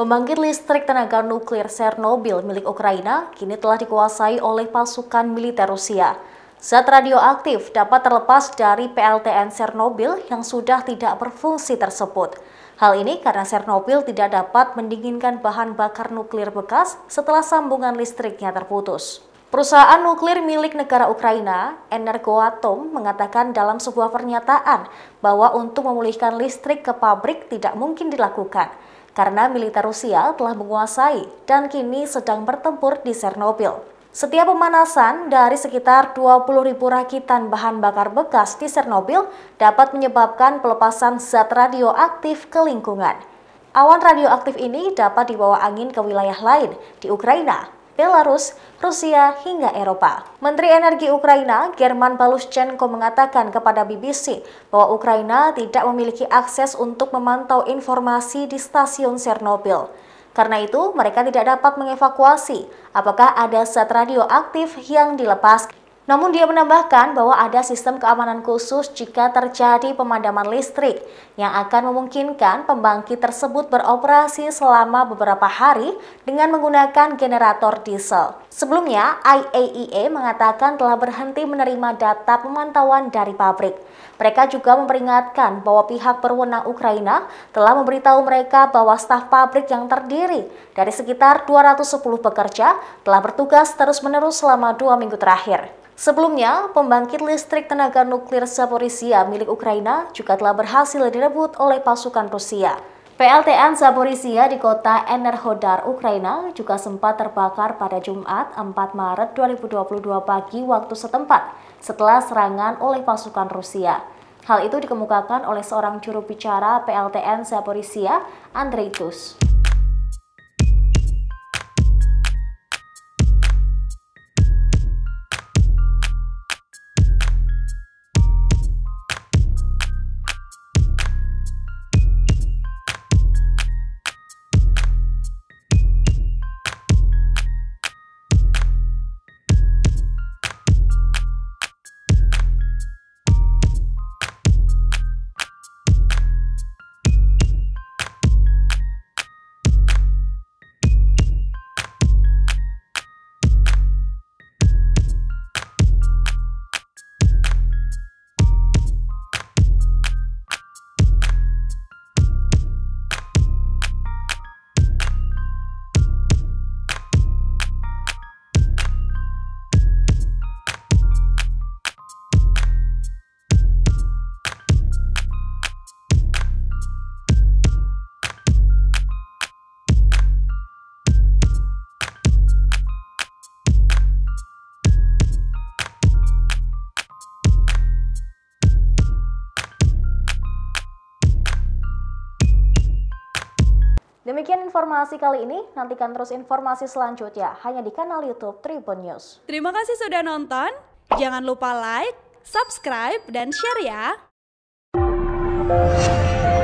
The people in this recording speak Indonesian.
Pembangkit listrik tenaga nuklir Chernobyl milik Ukraina kini telah dikuasai oleh pasukan militer Rusia. Zat radioaktif dapat terlepas dari PLTN Chernobyl yang sudah tidak berfungsi tersebut. Hal ini karena Chernobyl tidak dapat mendinginkan bahan bakar nuklir bekas setelah sambungan listriknya terputus. Perusahaan nuklir milik negara Ukraina, Energoatom, mengatakan dalam sebuah pernyataan bahwa untuk memulihkan listrik ke pabrik tidak mungkin dilakukan, karena militer Rusia telah menguasai dan kini sedang bertempur di Chernobyl. Setiap pemanasan dari sekitar 20.000 rakitan bahan bakar bekas di Chernobyl dapat menyebabkan pelepasan zat radioaktif ke lingkungan. Awan radioaktif ini dapat dibawa angin ke wilayah lain di Ukraina, Belarus, Rusia, hingga Eropa. Menteri Energi Ukraina, German Paluschenko, mengatakan kepada BBC bahwa Ukraina tidak memiliki akses untuk memantau informasi di stasiun Chernobyl. Karena itu, mereka tidak dapat mengevakuasi apakah ada zat radioaktif yang dilepas. Namun dia menambahkan bahwa ada sistem keamanan khusus jika terjadi pemadaman listrik yang akan memungkinkan pembangkit tersebut beroperasi selama beberapa hari dengan menggunakan generator diesel. Sebelumnya, IAEA mengatakan telah berhenti menerima data pemantauan dari pabrik. Mereka juga memperingatkan bahwa pihak berwenang Ukraina telah memberitahu mereka bahwa staf pabrik yang terdiri dari sekitar 210 pekerja telah bertugas terus-menerus selama 2 minggu terakhir. Sebelumnya, pembangkit listrik tenaga nuklir Zaporizhia milik Ukraina juga telah berhasil direbut oleh pasukan Rusia. PLTN Zaporizhia di kota Enerhodar, Ukraina juga sempat terbakar pada Jumat 4 Maret 2022 pagi waktu setempat setelah serangan oleh pasukan Rusia. Hal itu dikemukakan oleh seorang juru bicara PLTN Zaporizhia, Andrei Tus. Demikian informasi kali ini, nantikan terus informasi selanjutnya hanya di kanal YouTube Tribunnews. Terima kasih sudah nonton, jangan lupa like, subscribe, dan share ya!